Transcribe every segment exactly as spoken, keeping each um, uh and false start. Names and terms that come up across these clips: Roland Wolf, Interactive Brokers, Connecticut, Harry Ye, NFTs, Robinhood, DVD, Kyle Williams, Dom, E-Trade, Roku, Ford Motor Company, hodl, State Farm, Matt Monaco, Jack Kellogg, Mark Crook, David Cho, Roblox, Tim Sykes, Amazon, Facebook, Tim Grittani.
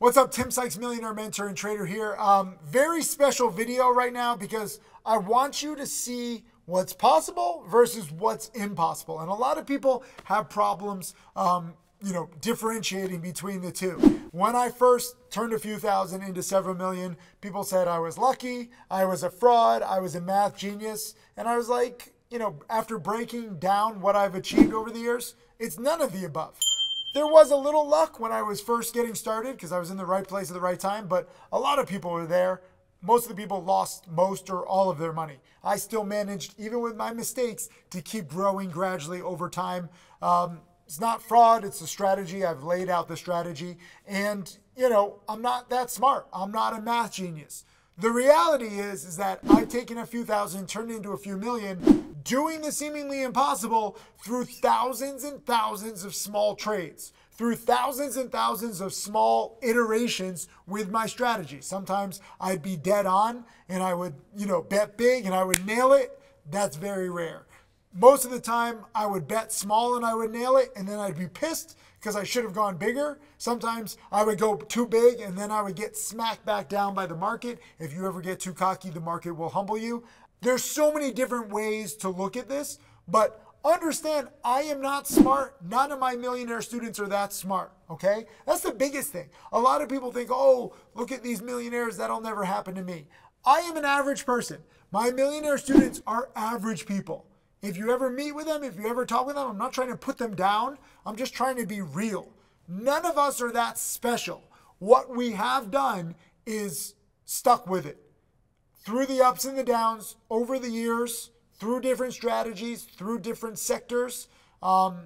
What's up, Tim Sykes, millionaire mentor and trader here. Um, very special video right now because I want you to see what's possible versus what's impossible. And a lot of people have problems, um, you know, differentiating between the two. When I first turned a few thousand into several million, people said I was lucky, I was a fraud, I was a math genius. And I was like, you know, after breaking down what I've achieved over the years, it's none of the above. There was a little luck when I was first getting started because I was in the right place at the right time, but a lot of people were there. Most of the people lost most or all of their money. I still managed, even with my mistakes, to keep growing gradually over time. Um, it's not fraud, it's a strategy. I've laid out the strategy and, you know, I'm not that smart. I'm not a math genius. The reality is, is that I've taken a few thousand, turned into a few million, doing the seemingly impossible through thousands and thousands of small trades, through thousands and thousands of small iterations with my strategy. Sometimes I'd be dead on and I would, you know, bet big and I would nail it. That's very rare. Most of the time I would bet small and I would nail it, and then I'd be pissed because I should have gone bigger. Sometimes I would go too big and then I would get smacked back down by the market. If you ever get too cocky, the market will humble you. There's so many different ways to look at this, but understand I am not smart. None of my millionaire students are that smart, okay? That's the biggest thing. A lot of people think, oh, look at these millionaires, that'll never happen to me. I am an average person. My millionaire students are average people. If you ever meet with them, if you ever talk with them, I'm not trying to put them down. I'm just trying to be real. None of us are that special. What we have done is stuck with it. Through the ups and the downs, over the years, through different strategies, through different sectors, um,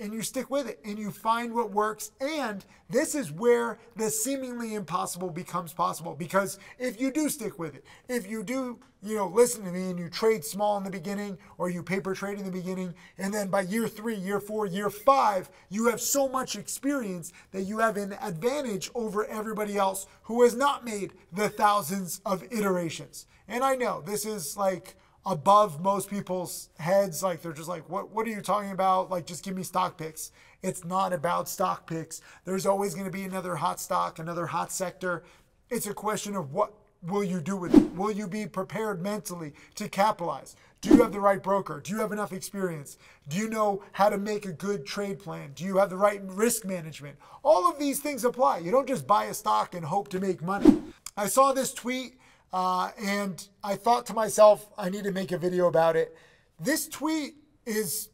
and you stick with it and you find what works. And this is where the seemingly impossible becomes possible, because if you do stick with it, if you do, you know, listen to me and you trade small in the beginning or you paper trade in the beginning, and then by year three, year four, year five, you have so much experience that you have an advantage over everybody else who has not made the thousands of iterations. And I know this is like above most people's heads. Like they're just like, what what are you talking about? Like, just give me stock picks. It's not about stock picks. There's always going to be another hot stock, another hot sector. It's a question of what will you do with it? Will you be prepared mentally to capitalize? Do you have the right broker? Do you have enough experience? Do you know how to make a good trade plan? Do you have the right risk management? All of these things apply. You don't just buy a stock and hope to make money. I saw this tweet Uh, and I thought to myself, I need to make a video about it. This tweet is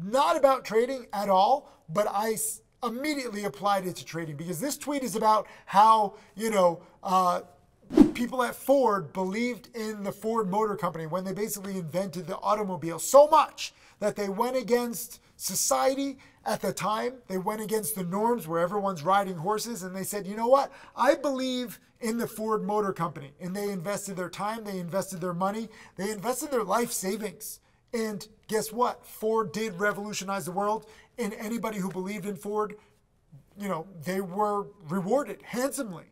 not about trading at all, but I immediately applied it to trading because this tweet is about how, you know, uh, people at Ford believed in the Ford Motor Company when they basically invented the automobile so much that they went against society at the time. They went against the norms where everyone's riding horses, and they said, you know what? I believe in the Ford Motor Company. And they invested their time, they invested their money, they invested their life savings. And guess what? Ford did revolutionize the world, and anybody who believed in Ford, you know, they were rewarded handsomely.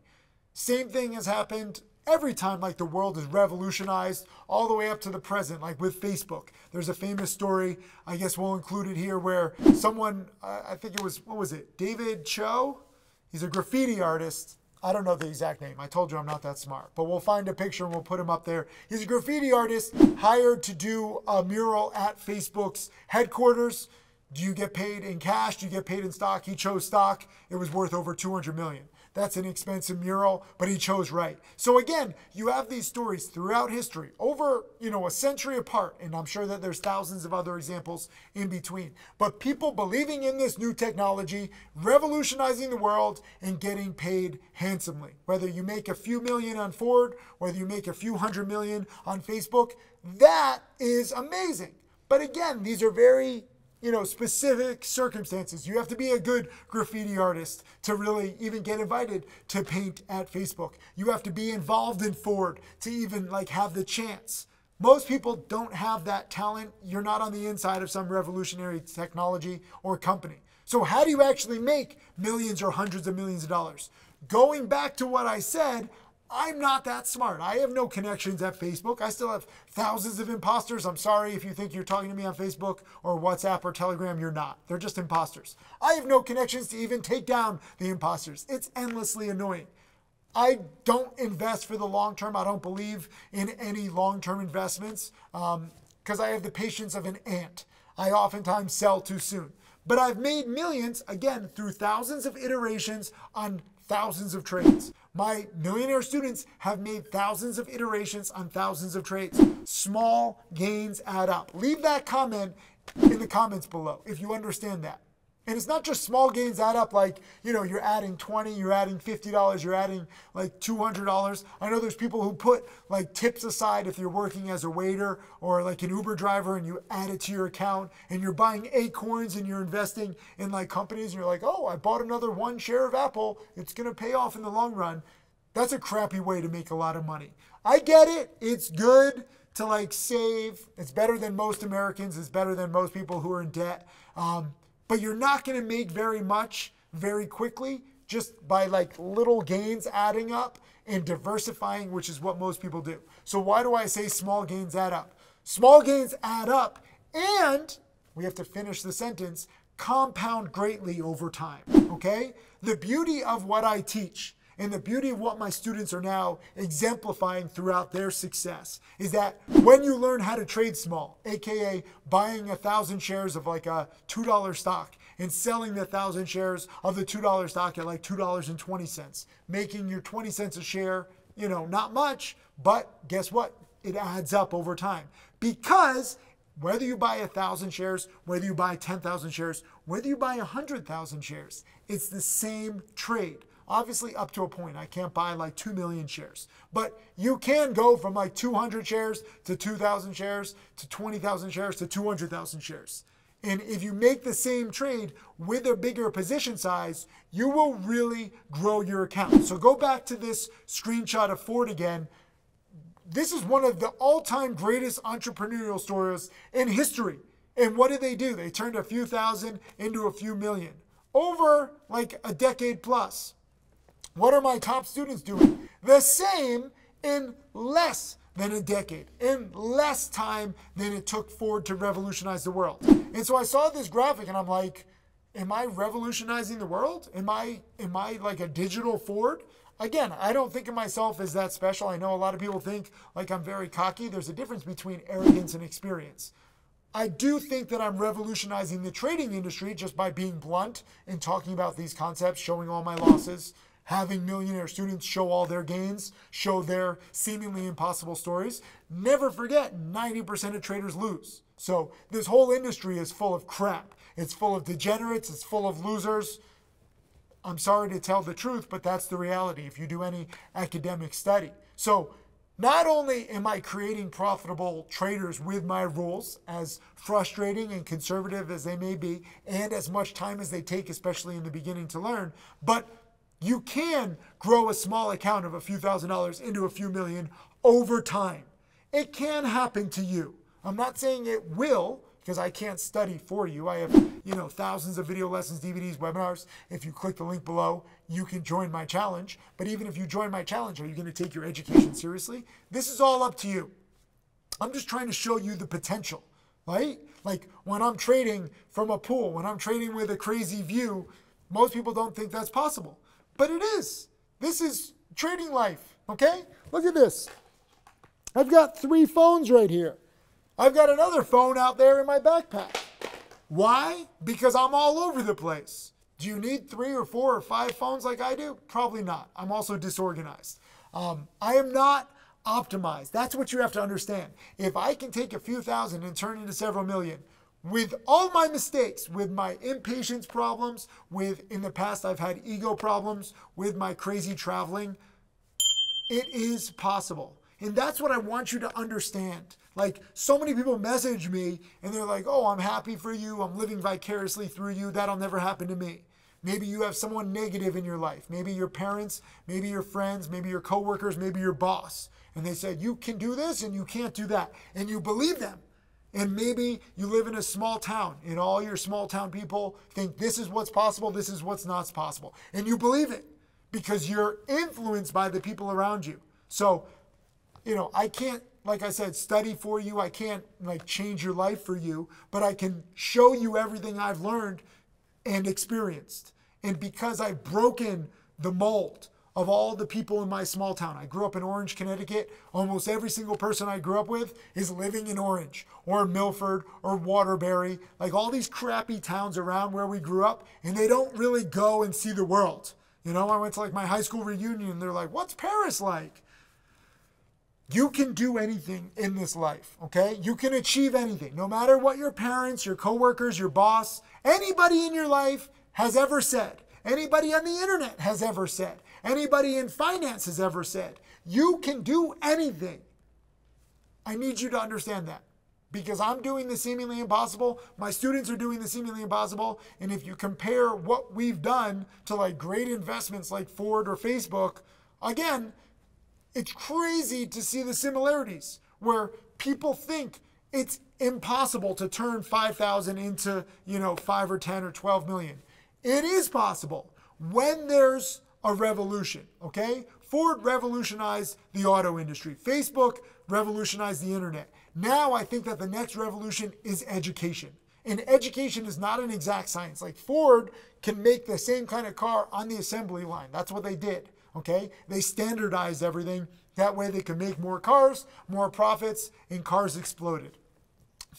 Same thing has happened every time, like the world is revolutionized all the way up to the present, like with Facebook. There's a famous story, I guess we'll include it here, where someone, uh, I think it was, what was it? David Cho? He's a graffiti artist. I don't know the exact name. I told you I'm not that smart, but we'll find a picture and we'll put him up there. He's a graffiti artist hired to do a mural at Facebook's headquarters. Do you get paid in cash? Do you get paid in stock? He chose stock. It was worth over two hundred million dollars. That's an expensive mural, but he chose right. So again, you have these stories throughout history, over, you know, a century apart, and I'm sure that there's thousands of other examples in between. But people believing in this new technology, revolutionizing the world, and getting paid handsomely. Whether you make a few million on Ford, whether you make a few hundred million on Facebook, that is amazing. But again, these are very, you know, specific circumstances. You have to be a good graffiti artist to really even get invited to paint at Facebook. You have to be involved in Ford to even like have the chance. Most people don't have that talent. You're not on the inside of some revolutionary technology or company. So how do you actually make millions or hundreds of millions of dollars? Going back to what I said, I'm not that smart. I have no connections at Facebook. I still have thousands of imposters. I'm sorry if you think you're talking to me on Facebook or WhatsApp or Telegram. You're not. They're just imposters. I have no connections to even take down the imposters. It's endlessly annoying. I don't invest for the long term. I don't believe in any long-term investments um, because I have the patience of an ant. I oftentimes sell too soon. But I've made millions, again, through thousands of iterations on thousands of trades. My millionaire students have made thousands of iterations on thousands of trades. Small gains add up. Leave that comment in the comments below if you understand that. And it's not just small gains add up, like, you know, you're adding twenty, you're adding fifty dollars, you're adding like two hundred dollars. I know there's people who put like tips aside if you're working as a waiter or like an Uber driver, and you add it to your account, and you're buying acorns and you're investing in like companies, and you're like, oh, I bought another one share of Apple. It's going to pay off in the long run. That's a crappy way to make a lot of money. I get it. It's good to like save. It's better than most Americans. It's better than most people who are in debt. Um, But you're not going to make very much very quickly just by like little gains adding up and diversifying, which is what most people do. So why do I say small gains add up? Small gains add up, and we have to finish the sentence, compound greatly over time, okay? The beauty of what I teach and the beauty of what my students are now exemplifying throughout their success is that when you learn how to trade small, A K A buying a thousand shares of like a two dollar stock and selling the thousand shares of the two dollar stock at like two dollars and twenty cents, making your twenty cents a share, you know, not much, but guess what? It adds up over time, because whether you buy a thousand shares, whether you buy ten thousand shares, whether you buy a hundred thousand shares, it's the same trade. Obviously, up to a point. I can't buy like two million shares. But you can go from like two hundred shares to two thousand shares to twenty thousand shares to two hundred thousand shares. And if you make the same trade with a bigger position size, you will really grow your account. So go back to this screenshot of Ford again. This is one of the all-time greatest entrepreneurial stories in history. And what did they do? They turned a few thousand into a few million over like a decade plus. What are my top students doing? The same in less than a decade, in less time than it took Ford to revolutionize the world. And so I saw this graphic and I'm like, am I revolutionizing the world? Am I, am I like a digital Ford? Again, I don't think of myself as that special. I know a lot of people think like I'm very cocky. There's a difference between arrogance and experience. I do think that I'm revolutionizing the trading industry just by being blunt and talking about these concepts, showing all my losses, having millionaire students show all their gains, show their seemingly impossible stories. Never forget, ninety percent of traders lose. So this whole industry is full of crap. It's full of degenerates. It's full of losers. I'm sorry to tell the truth, but that's the reality if you do any academic study. So not only am I creating profitable traders with my rules, as frustrating and conservative as they may be, and as much time as they take, especially in the beginning, to learn, but you can grow a small account of a few thousand dollars into a few million over time. It can happen to you. I'm not saying it will, because I can't study for you. I have, you know, thousands of video lessons, D V Ds, webinars. If you click the link below, you can join my challenge. But even if you join my challenge, are you going to take your education seriously? This is all up to you. I'm just trying to show you the potential, right? Like when I'm trading from a pool, when I'm trading with a crazy view, most people don't think that's possible. But it is. This is trading life, okay? Look at this. I've got three phones right here. I've got another phone out there in my backpack. Why? Because I'm all over the place. Do you need three or four or five phones like I do? Probably not. I'm also disorganized. Um, I am not optimized. That's what you have to understand. If I can take a few thousand and turn into several million, with all my mistakes, with my impatience problems, with in the past I've had ego problems, with my crazy traveling, it is possible. And that's what I want you to understand. Like so many people message me and they're like, oh, I'm happy for you. I'm living vicariously through you. That'll never happen to me. Maybe you have someone negative in your life. Maybe your parents, maybe your friends, maybe your coworkers, maybe your boss. And they said, you can do this and you can't do that. And you believe them. And maybe you live in a small town and all your small town people think this is what's possible, this is what's not possible. And you believe it. because you're influenced by the people around you. So, you know, I can't, like I said, study for you. I can't like change your life for you, but I can show you everything I've learned and experienced. And because I've broken the mold of all the people in my small town. I grew up in Orange, Connecticut. Almost every single person I grew up with is living in Orange or Milford or Waterbury, like all these crappy towns around where we grew up, and they don't really go and see the world. You know, I went to like my high school reunion and they're like, what's Paris like? You can do anything in this life, okay? You can achieve anything, no matter what your parents, your coworkers, your boss, anybody in your life has ever said, anybody on the internet has ever said, anybody in finance has ever said, you can do anything. I need you to understand that, because I'm doing the seemingly impossible. My students are doing the seemingly impossible. And if you compare what we've done to like great investments like Ford or Facebook, again, it's crazy to see the similarities where people think it's impossible to turn five thousand into, you know, five or ten or twelve million. It is possible when there's a revolution, okay? Ford revolutionized the auto industry. Facebook revolutionized the internet. Now I think that the next revolution is education. And education is not an exact science. Like Ford can make the same kind of car on the assembly line. That's what they did, okay? They standardized everything. That way they could make more cars, more profits, and cars exploded.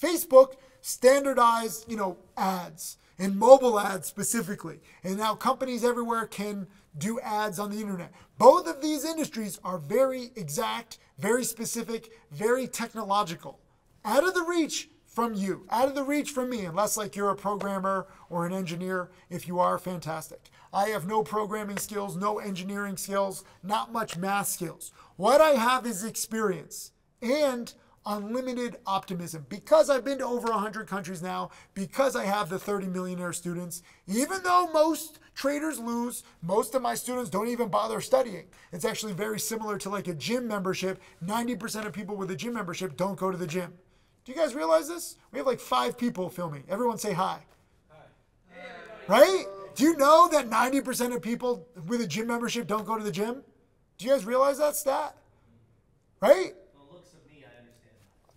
Facebook standardized, you know, ads, and mobile ads specifically. And now companies everywhere can do ads on the internet. Both of these industries are very exact, very specific, very technological. Out of the reach from you, out of the reach from me, unless like you're a programmer or an engineer. If you are, fantastic. I have no programming skills, no engineering skills, not much math skills. What I have is experience and unlimited optimism, because I've been to over one hundred countries now, because I have the thirty millionaire students. Even though most traders lose, most of my students don't even bother studying. It's actually very similar to like a gym membership. ninety percent of people with a gym membership don't go to the gym. Do you guys realize this? We have like five people filming. Everyone say hi. Hi. Hey, right? Do you know that ninety percent of people with a gym membership don't go to the gym? Do you guys realize that stat? Right?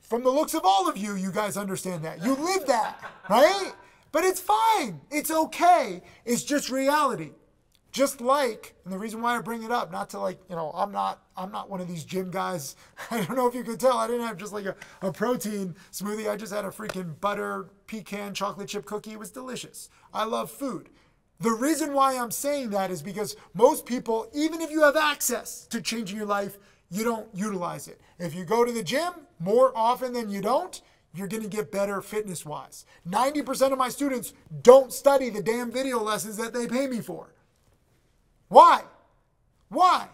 From the looks of all of you, you guys understand that. You live that, right? But it's fine. It's okay. It's just reality. Just like, and the reason why I bring it up, not to like, you know, I'm not I'm not one of these gym guys. I don't know if you could tell. I didn't have just like a, a protein smoothie. I just had a freaking butter pecan chocolate chip cookie. It was delicious. I love food. The reason why I'm saying that is because most people, even if you have access to changing your life, you don't utilize it. If you go to the gym more often than you don't, you're going to get better fitness-wise. ninety percent of my students don't study the damn video lessons that they pay me for. Why? Why?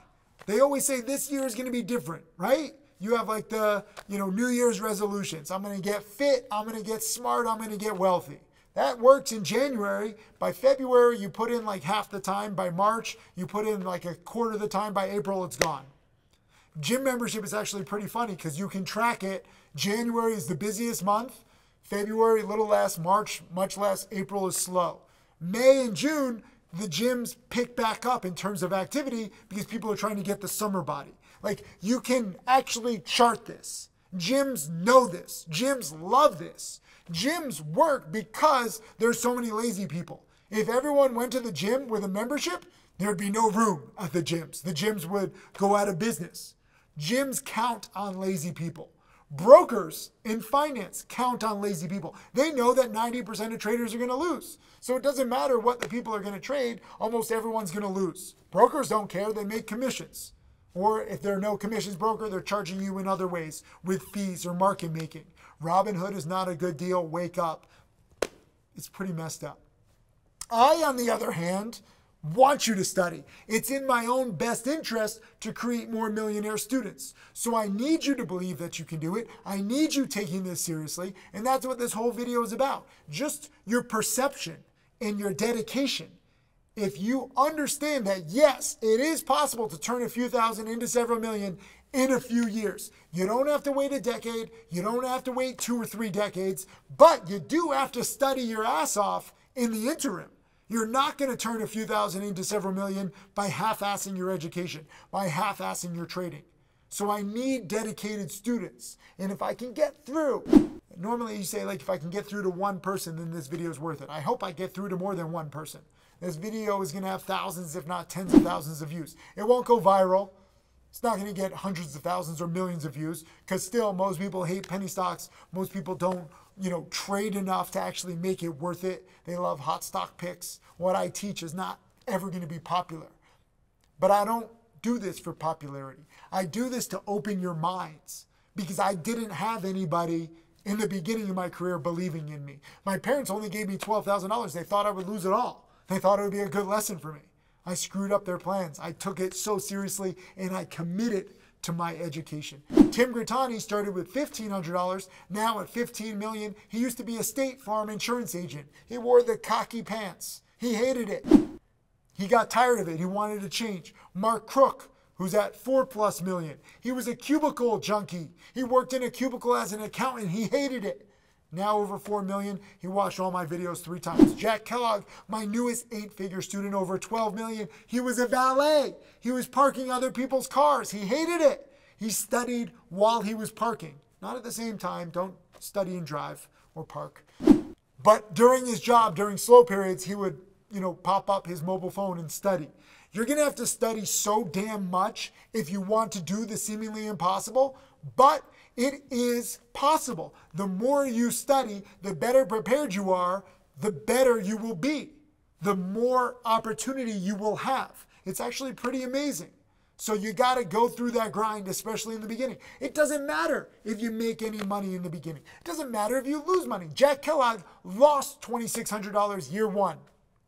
They always say this year is going to be different, right? You have like the, you know, New Year's resolutions. I'm going to get fit. I'm going to get smart. I'm going to get wealthy. That works in January. By February, you put in like half the time. By March, you put in like a quarter of the time. By April, it's gone. Gym membership is actually pretty funny because you can track it. January is the busiest month. February, a little less. March, much less. April is slow. May and June, the gyms pick back up in terms of activity because people are trying to get the summer body. Like, you can actually chart this. Gyms know this. Gyms love this. Gyms work because there's so many lazy people. If everyone went to the gym with a membership, there'd be no room at the gyms. The gyms would go out of business. Gyms count on lazy people. Brokers in finance count on lazy people. They know that ninety percent of traders are going to lose. So it doesn't matter what the people are going to trade. Almost everyone's going to lose. Brokers don't care. They make commissions. Or if they're no commissions broker, they're charging you in other ways with fees or market making. Robinhood is not a good deal. Wake up. It's pretty messed up. I, on the other hand, want you to study. It's in my own best interest to create more millionaire students. So I need you to believe that you can do it. I need you taking this seriously. And that's what this whole video is about. Just your perception and your dedication. If you understand that, yes, it is possible to turn a few thousand into several million in a few years. You don't have to wait a decade. You don't have to wait two or three decades, but you do have to study your ass off in the interim. You're not going to turn a few thousand into several million by half-assing your education, by half-assing your trading. So I need dedicated students. And if I can get through, normally you say, like, if I can get through to one person, then this video is worth it. I hope I get through to more than one person. This video is going to have thousands, if not tens of thousands of views. It won't go viral. It's not going to get hundreds of thousands or millions of views, because still most people hate penny stocks. Most people don't, you know, trade enough to actually make it worth it. They love hot stock picks. What I teach is not ever going to be popular. But I don't do this for popularity. I do this to open your minds, because I didn't have anybody in the beginning of my career believing in me. My parents only gave me twelve thousand dollars. They thought I would lose it all. They thought it would be a good lesson for me. I screwed up their plans. I took it so seriously, and I committed to my education. Tim Grittani started with fifteen hundred dollars, now at fifteen million dollars. He used to be a State Farm insurance agent. He wore the khaki pants. He hated it. He got tired of it. He wanted to change. Mark Crook, who's at four plus million. He was a cubicle junkie. He worked in a cubicle as an accountant. He hated it. Now over four million. He watched all my videos three times. Jack Kellogg, my newest eight-figure student, over twelve million. He was a valet. He was parking other people's cars. He hated it. He studied while he was parking. Not at the same time. Don't study and drive or park. But during his job, during slow periods, he would, you know, pop up his mobile phone and study. You're going to have to study so damn much if you want to do the seemingly impossible, but it is possible. The more you study, the better prepared you are, the better you will be, the more opportunity you will have. It's actually pretty amazing. So you got to go through that grind, especially in the beginning. It doesn't matter if you make any money in the beginning. It doesn't matter if you lose money. Jack Kellogg lost twenty-six hundred dollars year one.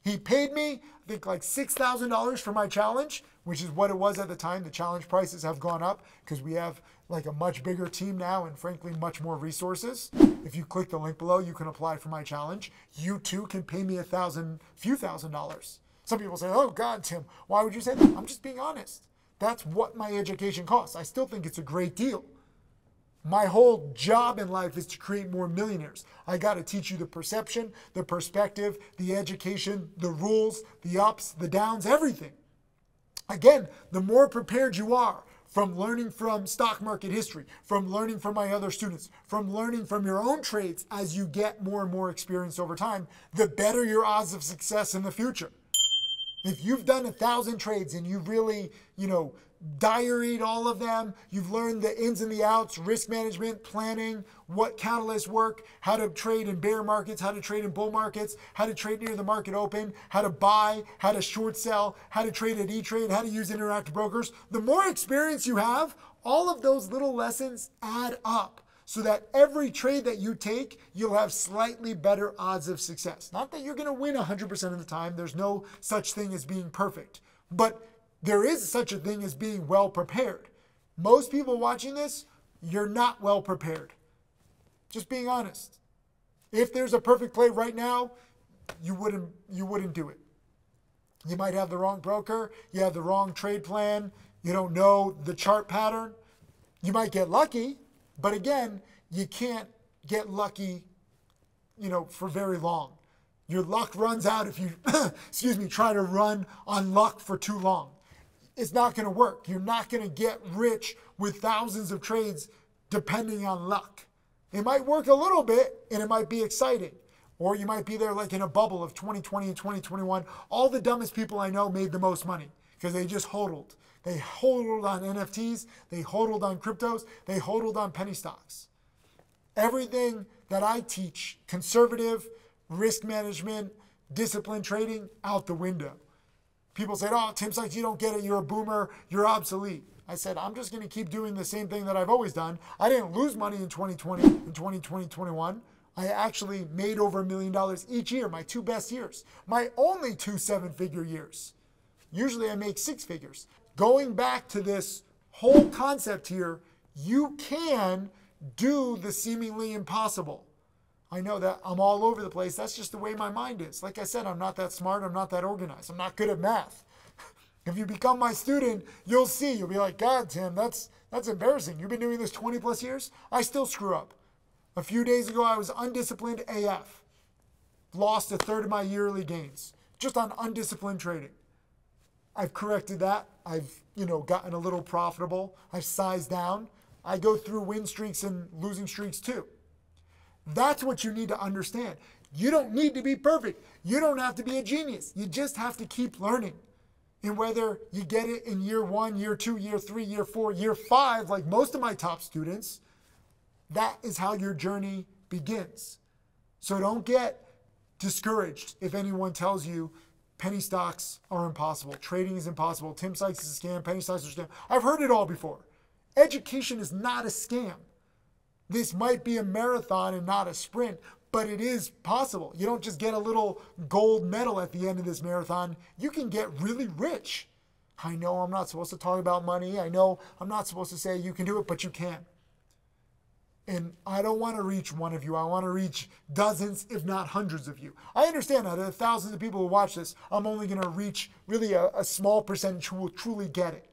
He paid me, I think, like six thousand dollars for my challenge, which is what it was at the time. The challenge prices have gone up because we have like a much bigger team now and frankly, much more resources. If you click the link below, you can apply for my challenge. You too can pay me a thousand, few thousand dollars. Some people say, oh God, Tim, why would you say that? I'm just being honest. That's what my education costs. I still think it's a great deal. My whole job in life is to create more millionaires. I got to teach you the perception, the perspective, the education, the rules, the ups, the downs, everything. Again, the more prepared you are from learning from stock market history, from learning from my other students, from learning from your own trades as you get more and more experience over time, the better your odds of success in the future. If you've done a thousand trades and you really, you know, diaried all of them, you've learned the ins and the outs, risk management, planning, what catalysts work, how to trade in bear markets, how to trade in bull markets, how to trade near the market open, how to buy, how to short sell, how to trade at E-Trade, how to use Interactive Brokers. The more experience you have, all of those little lessons add up so that every trade that you take, you'll have slightly better odds of success. Not that you're going to win one hundred percent of the time. There's no such thing as being perfect, but there is such a thing as being well prepared. Most people watching this, you're not well prepared. Just being honest. If there's a perfect play right now, you wouldn't, you wouldn't do it. You might have the wrong broker. You have the wrong trade plan. You don't know the chart pattern. You might get lucky, but again, you can't get lucky, you know, for very long. Your luck runs out if you, excuse me, try to run on luck for too long. It's not going to work. You're not going to get rich with thousands of trades depending on luck. It might work a little bit and it might be exciting. Or you might be there like in a bubble of twenty twenty and twenty twenty-one. All the dumbest people I know made the most money because they just hodled. They hodled on N F Ts. They hodled on cryptos. They hodled on penny stocks. Everything that I teach, conservative, risk management, disciplined trading, out the window. People said, oh, Tim Sykes, you don't get it. You're a boomer. You're obsolete. I said, I'm just going to keep doing the same thing that I've always done. I didn't lose money in twenty twenty and twenty twenty, twenty-one. I actually made over a million dollars each year, my two best years, my only two seven-figure years. Usually I make six figures. Going back to this whole concept here, you can do the seemingly impossible. I know that I'm all over the place. That's just the way my mind is. Like I said, I'm not that smart. I'm not that organized. I'm not good at math. If you become my student, you'll see. You'll be like, God, Tim, that's, that's embarrassing. You've been doing this twenty plus years. I still screw up. A few days ago, I was undisciplined A F. Lost a third of my yearly gains. just on undisciplined trading. I've corrected that. I've, you know, gotten a little profitable. I've sized down. I go through win streaks and losing streaks too. That's what you need to understand. You don't need to be perfect. You don't have to be a genius. You just have to keep learning. And whether you get it in year one, year two, year three, year four, year five, like most of my top students, that is how your journey begins. So don't get discouraged if anyone tells you penny stocks are impossible, trading is impossible, Tim Sykes is a scam, penny stocks are a scam. I've heard it all before. Education is not a scam. This might be a marathon and not a sprint, but it is possible. You don't just get a little gold medal at the end of this marathon. You can get really rich. I know I'm not supposed to talk about money. I know I'm not supposed to say you can do it, but you can. And I don't want to reach one of you. I want to reach dozens, if not hundreds of you. I understand that there are thousands of people who watch this. I'm only going to reach really a, a small percentage who will truly get it.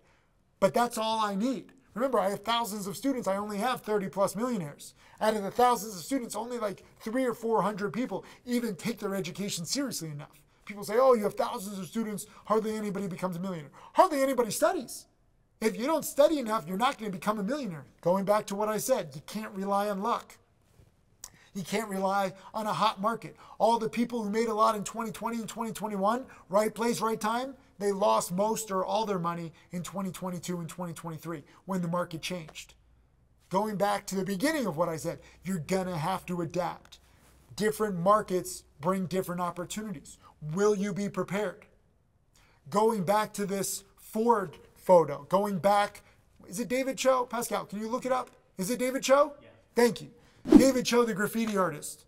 But that's all I need. Remember, I have thousands of students. I only have thirty plus millionaires. Out of the thousands of students, only like three or four hundred people even take their education seriously enough. People say, oh, you have thousands of students. Hardly anybody becomes a millionaire. Hardly anybody studies. If you don't study enough, you're not going to become a millionaire. Going back to what I said, you can't rely on luck. You can't rely on a hot market. All the people who made a lot in twenty twenty and twenty twenty-one, right place, right time, they lost most or all their money in twenty twenty-two and twenty twenty-three when the market changed. Going back to the beginning of what I said, you're gonna have to adapt. Different markets bring different opportunities. Will you be prepared? Going back to this Ford photo, going back, is it David Cho? Pascal, can you look it up? Is it David Cho? Yeah. Thank you. David Cho, the graffiti artist.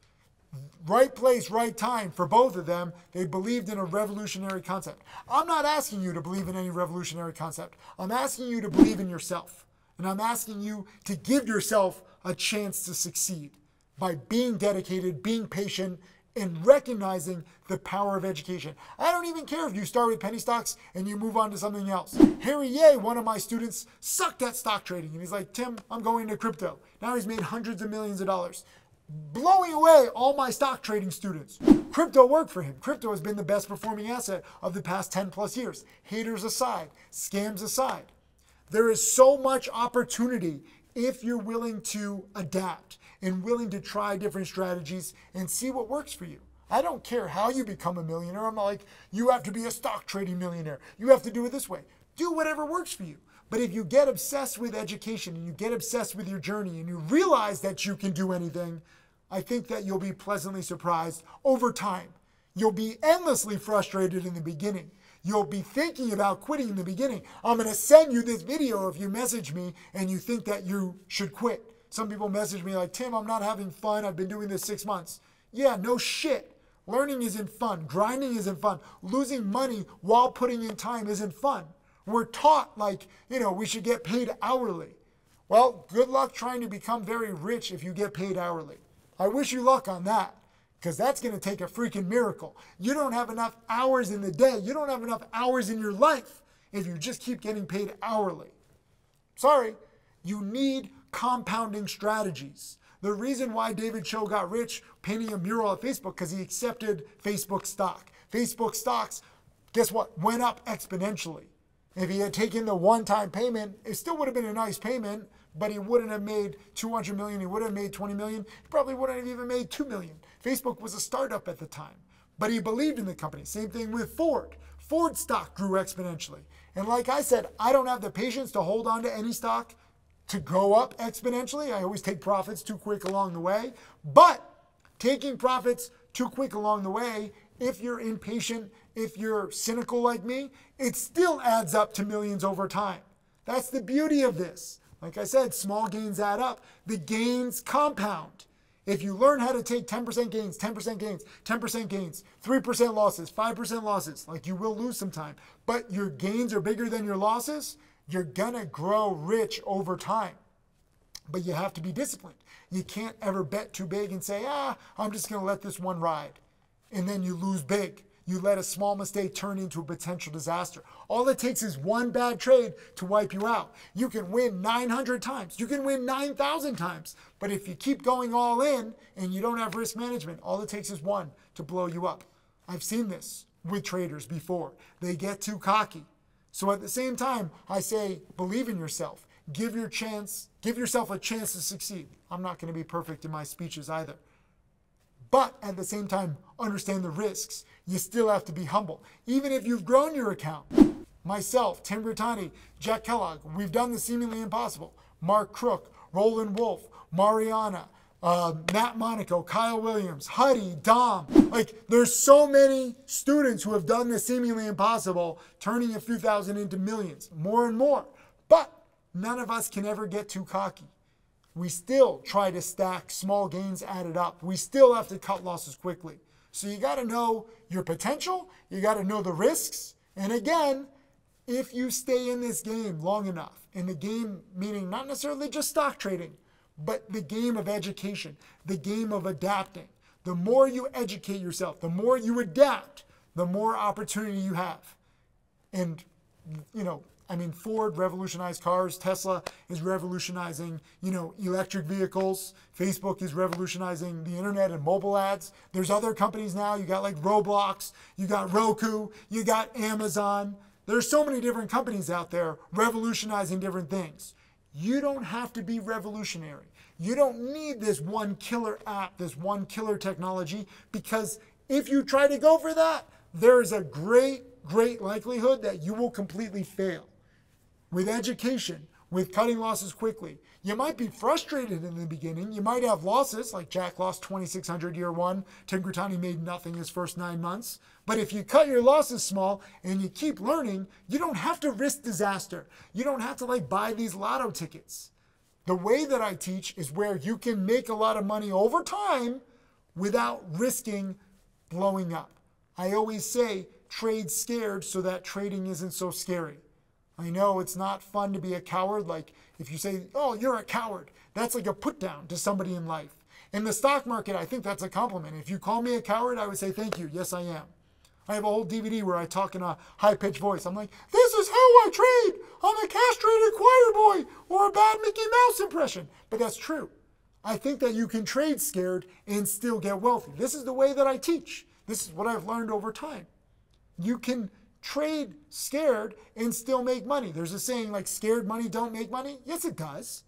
Right place, right time for both of them. They believed in a revolutionary concept. I'm not asking you to believe in any revolutionary concept. I'm asking you to believe in yourself. And I'm asking you to give yourself a chance to succeed by being dedicated, being patient, and recognizing the power of education. I don't even care if you start with penny stocks and you move on to something else. Harry Ye, one of my students, sucked at stock trading. And he's like, Tim, I'm going into crypto. Now he's made hundreds of millions of dollars, blowing away all my stock trading students. Crypto worked for him. Crypto has been the best performing asset of the past ten plus years. Haters aside, scams aside. There is so much opportunity if you're willing to adapt and willing to try different strategies and see what works for you. I don't care how you become a millionaire. I'm not like, you have to be a stock trading millionaire. You have to do it this way. Do whatever works for you. But if you get obsessed with education and you get obsessed with your journey and you realize that you can do anything, I think that you'll be pleasantly surprised over time. You'll be endlessly frustrated in the beginning. You'll be thinking about quitting in the beginning. I'm gonna send you this video if you message me and you think that you should quit. Some people message me like, Tim, I'm not having fun. I've been doing this six months. Yeah, no shit. Learning isn't fun. Grinding isn't fun. Losing money while putting in time isn't fun. We're taught like, you know, we should get paid hourly. Well, good luck trying to become very rich if you get paid hourly. I wish you luck on that, because that's going to take a freaking miracle. You don't have enough hours in the day. You don't have enough hours in your life if you just keep getting paid hourly. Sorry, you need compounding strategies. The reason why David Cho got rich painting a mural at Facebook because he accepted Facebook stock. Facebook stocks, guess what, went up exponentially. If he had taken the one-time payment, it still would have been a nice payment, but he wouldn't have made two hundred million dollars. He would have made twenty million dollars. He probably wouldn't have even made two million dollars. Facebook was a startup at the time, but he believed in the company. Same thing with Ford. Ford stock grew exponentially. And like I said, I don't have the patience to hold on to any stock to go up exponentially. I always take profits too quick along the way, but taking profits too quick along the way, if you're impatient, if you're cynical like me, it still adds up to millions over time. That's the beauty of this. Like I said, small gains add up. The gains compound. If you learn how to take ten percent gains, ten percent gains, ten percent gains, three percent losses, five percent losses, like you will lose some time, but your gains are bigger than your losses, you're gonna grow rich over time. But you have to be disciplined. You can't ever bet too big and say, ah, I'm just gonna let this one ride. And then you lose big. You let a small mistake turn into a potential disaster. All it takes is one bad trade to wipe you out. You can win nine hundred times. You can win nine thousand times. But if you keep going all in and you don't have risk management, all it takes is one to blow you up. I've seen this. with traders before. They get too cocky. So at the same time, I say, believe in yourself. Give your chance, give yourself a chance to succeed. I'm not going to be perfect in my speeches either. But at the same time, understand the risks. You still have to be humble. Even if you've grown your account. Myself, Tim Grittani, Jack Kellogg, we've done the seemingly impossible. Mark Crook, Roland Wolf, Mariana, uh, Matt Monaco, Kyle Williams, Huddy, Dom. Like, there's so many students who have done the seemingly impossible, turning a few thousand into millions, more and more. But none of us can ever get too cocky. We still try to stack small gains added up. We still have to cut losses quickly. So you got to know your potential. You got to know the risks. And again, if you stay in this game long enough, in the game meaning not necessarily just stock trading, but the game of education, the game of adapting, the more you educate yourself, the more you adapt, the more opportunity you have. And, you know, I mean, Ford revolutionized cars. Tesla is revolutionizing, you know, electric vehicles. Facebook is revolutionizing the internet and mobile ads. There's other companies now. You got like Roblox. You got Roku. You got Amazon. There's so many different companies out there revolutionizing different things. You don't have to be revolutionary. You don't need this one killer app, this one killer technology, because if you try to go for that, there is a great, great likelihood that you will completely fail. With education, with cutting losses quickly, you might be frustrated in the beginning. You might have losses, like Jack lost twenty-six hundred year one. Tim Grittani made nothing his first nine months. But if you cut your losses small and you keep learning, you don't have to risk disaster. You don't have to like buy these lotto tickets. The way that I teach is where you can make a lot of money over time without risking blowing up. I always say, trade scared so that trading isn't so scary. I know it's not fun to be a coward. Like if you say, oh, you're a coward, that's like a put down to somebody in life. In the stock market, I think that's a compliment. If you call me a coward, I would say, thank you. Yes, I am. I have a whole D V D where I talk in a high pitched voice. I'm like, this is how I trade. I'm a castrated choir boy or a bad Mickey Mouse impression. But that's true. I think that you can trade scared and still get wealthy. This is the way that I teach. This is what I've learned over time. You can trade scared and still make money. There's a saying like scared money don't make money. Yes, it does.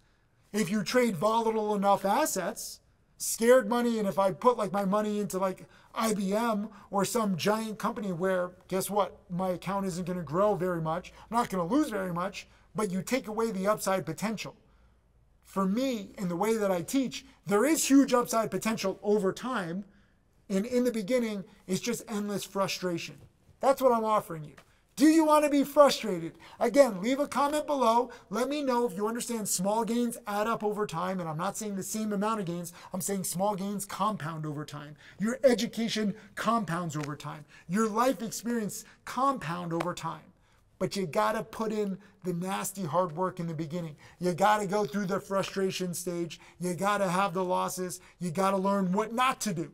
If you trade volatile enough assets, scared money, and if I put like my money into like I B M or some giant company where, guess what, my account isn't going to grow very much, I'm not going to lose very much, but you take away the upside potential. For me, in the way that I teach, there is huge upside potential over time. And in the beginning, it's just endless frustration. That's what I'm offering you. Do you want to be frustrated? Again, leave a comment below. Let me know if you understand small gains add up over time. And I'm not saying the same amount of gains. I'm saying small gains compound over time. Your education compounds over time. Your life experience compound over time. But you got to put in the nasty hard work in the beginning. You got to go through the frustration stage. You got to have the losses. You got to learn what not to do.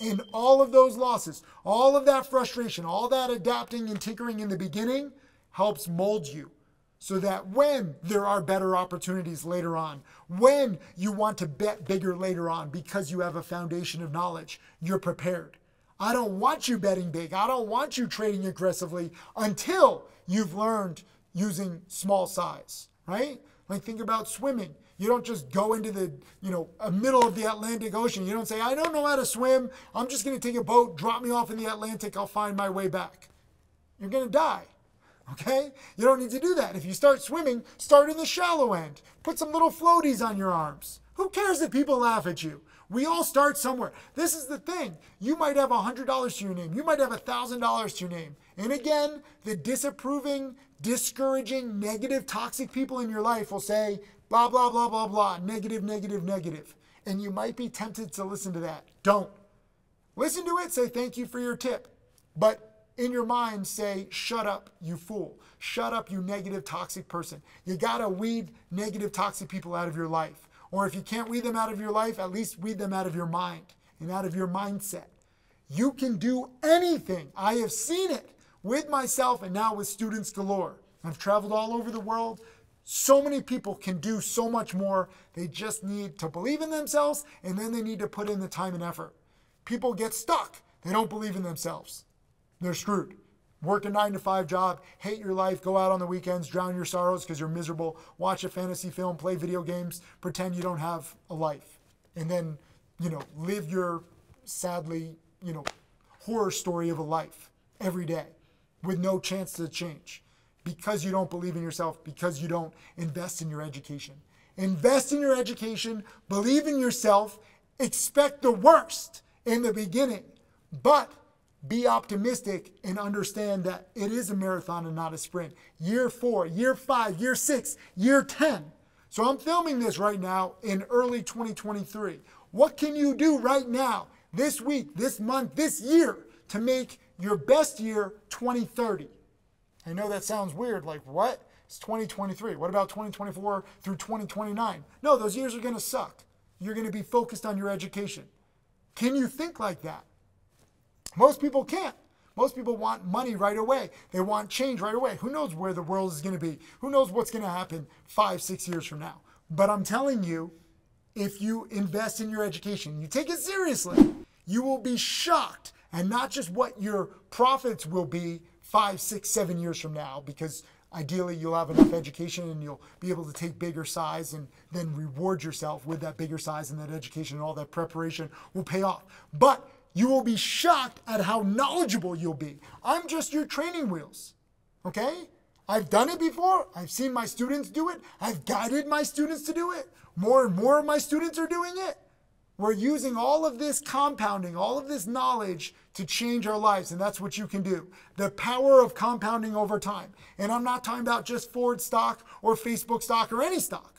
And all of those losses, all of that frustration, all that adapting and tinkering in the beginning helps mold you so that when there are better opportunities later on, when you want to bet bigger later on because you have a foundation of knowledge, you're prepared. I don't want you betting big. I don't want you trading aggressively until you've learned using small size, right? Like think about swimming. You don't just go into the, you know, middle of the Atlantic Ocean. You don't say, I don't know how to swim. I'm just going to take a boat, drop me off in the Atlantic. I'll find my way back. You're going to die. Okay? You don't need to do that. If you start swimming, start in the shallow end. Put some little floaties on your arms. Who cares if people laugh at you? We all start somewhere. This is the thing. You might have one hundred dollars to your name. You might have one thousand dollars to your name. And again, the disapproving, discouraging, negative, toxic people in your life will say, blah, blah, blah, blah, blah, negative, negative, negative. And you might be tempted to listen to that. Don't. Listen to it, say thank you for your tip. But in your mind, say, shut up, you fool. Shut up, you negative, toxic person. You got to weed negative, toxic people out of your life. Or if you can't weed them out of your life, at least weed them out of your mind and out of your mindset. You can do anything. I have seen it with myself and now with students galore. I've traveled all over the world. So many people can do so much more. They just need to believe in themselves, and then they need to put in the time and effort. People get stuck. They don't believe in themselves. they're screwed. Work a nine to five job, hate your life, go out on the weekends, drown your sorrows because you're miserable, watch a fantasy film, play video games, pretend you don't have a life. And then, you know, live your, sadly, you know, horror story of a life every day with no chance to change because you don't believe in yourself, because you don't invest in your education. Invest in your education, believe in yourself, expect the worst in the beginning, but be optimistic and understand that it is a marathon and not a sprint. Year four, year five, year six, year ten. So I'm filming this right now in early twenty twenty-three. What can you do right now, this week, this month, this year, to make your best year twenty thirty? I know that sounds weird, like what? It's twenty twenty-three. What about twenty twenty-four through twenty twenty-nine? No, those years are gonna suck. You're gonna be focused on your education. Can you think like that? Most people can't. Most people want money right away. They want change right away. Who knows where the world is going to be? Who knows what's going to happen five, six years from now? But I'm telling you, if you invest in your education, you take it seriously, you will be shocked. And not just what your profits will be five, six, seven years from now, because ideally you'll have enough education and you'll be able to take bigger size and then reward yourself with that bigger size, and that education and all that preparation will pay off. But you will be shocked at how knowledgeable you'll be. I'm just your training wheels, okay? I've done it before. I've seen my students do it. I've guided my students to do it. More and more of my students are doing it. We're using all of this compounding, all of this knowledge to change our lives, and that's what you can do. The power of compounding over time. And I'm not talking about just Ford stock or Facebook stock or any stock.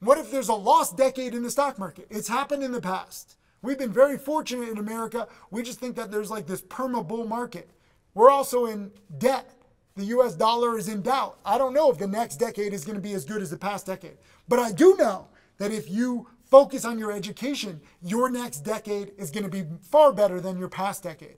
What if there's a lost decade in the stock market? It's happened in the past. We've been very fortunate in America. We just think that there's like this perma bull market. We're also in debt. The U S dollar is in doubt. I don't know if the next decade is going to be as good as the past decade. But I do know that if you focus on your education, your next decade is going to be far better than your past decade.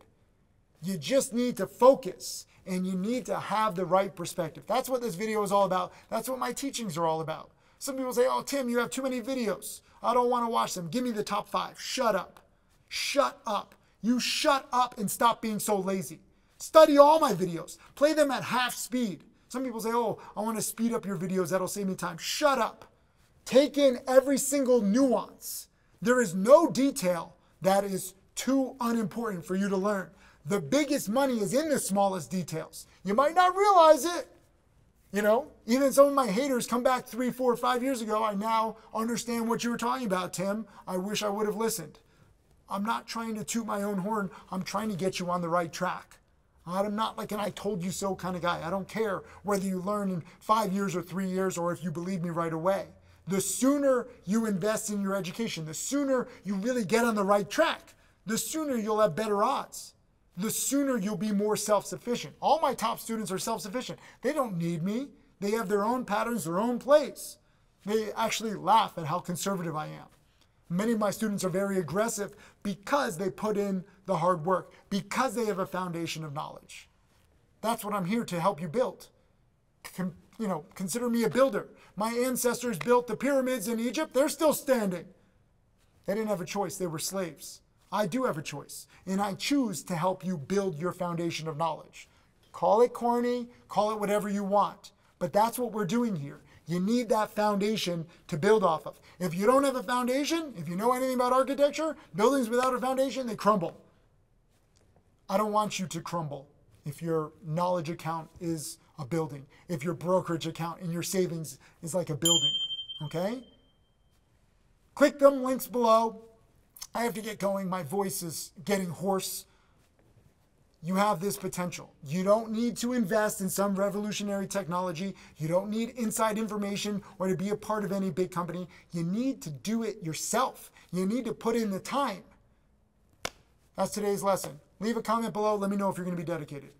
You just need to focus and you need to have the right perspective. That's what this video is all about. That's what my teachings are all about. Some people say, oh, Tim, you have too many videos. I don't want to watch them. Give me the top five. Shut up. Shut up. You shut up and stop being so lazy. Study all my videos. Play them at half speed. Some people say, oh, I want to speed up your videos. That'll save me time. Shut up. Take in every single nuance. There is no detail that is too unimportant for you to learn. The biggest money is in the smallest details. You might not realize it. You know, even some of my haters come back three, four, five years ago. I now understand what you were talking about, Tim. I wish I would have listened. I'm not trying to toot my own horn. I'm trying to get you on the right track. I'm not like an I told you so kind of guy. I don't care whether you learn in five years or three years or if you believe me right away. The sooner you invest in your education, the sooner you really get on the right track, the sooner you'll have better odds. The sooner you'll be more self-sufficient. All my top students are self-sufficient. They don't need me. They have their own patterns, their own plays. They actually laugh at how conservative I am. Many of my students are very aggressive because they put in the hard work, because they have a foundation of knowledge. That's what I'm here to help you build. Con- you know, consider me a builder. My ancestors built the pyramids in Egypt. They're still standing. They didn't have a choice. They were slaves. I do have a choice, and I choose to help you build your foundation of knowledge. Call it corny, call it whatever you want, but that's what we're doing here. You need that foundation to build off of. If you don't have a foundation, if you know anything about architecture, buildings without a foundation, they crumble. I don't want you to crumble if your knowledge account is a building, if your brokerage account and your savings is like a building, okay? Click them links below. I have to get going. My voice is getting hoarse. You have this potential. You don't need to invest in some revolutionary technology. You don't need inside information or to be a part of any big company. You need to do it yourself. You need to put in the time. That's today's lesson. Leave a comment below. Let me know if you're going to be dedicated.